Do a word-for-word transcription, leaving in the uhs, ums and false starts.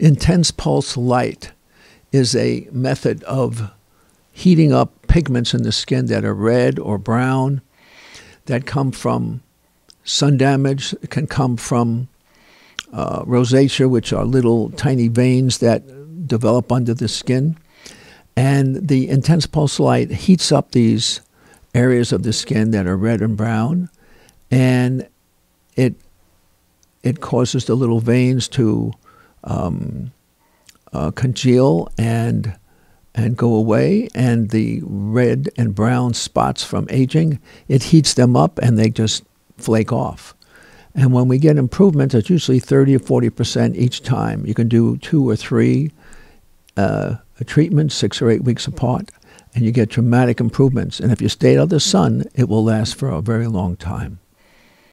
Intense pulse light is a method of heating up pigments in the skin that are red or brown, that come from sun damage, can come from uh, rosacea, which are little tiny veins that develop under the skin. And the intense pulse light heats up these areas of the skin that are red and brown, and it it causes the little veins to um, uh, congeal and and go away, and the red and brown spots from aging, it heats them up and they just flake off. And when we get improvements, it's usually thirty or forty percent each time. You can do two or three uh, treatments, six or eight weeks apart, and you get dramatic improvements. And if you stay out of the sun, it will last for a very long time.